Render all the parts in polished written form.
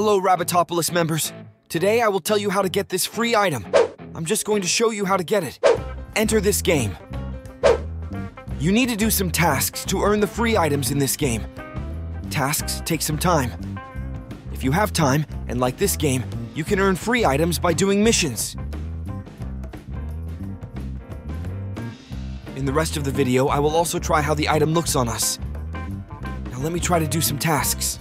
Hello, RabbiToPoliS members. Today I will tell you how to get this free item. I'm just going to show you how to get it. Enter this game. You need to do some tasks to earn the free items in this game. Tasks take some time. If you have time, and like this game, you can earn free items by doing missions. In the rest of the video, I will also try how the item looks on us. Now let me try to do some tasks.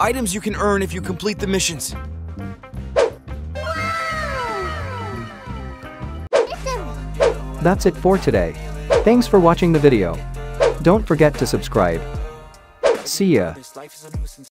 Items you can earn if you complete the missions. Wow. That's it for today. Thanks for watching the video. Don't forget to subscribe. See ya.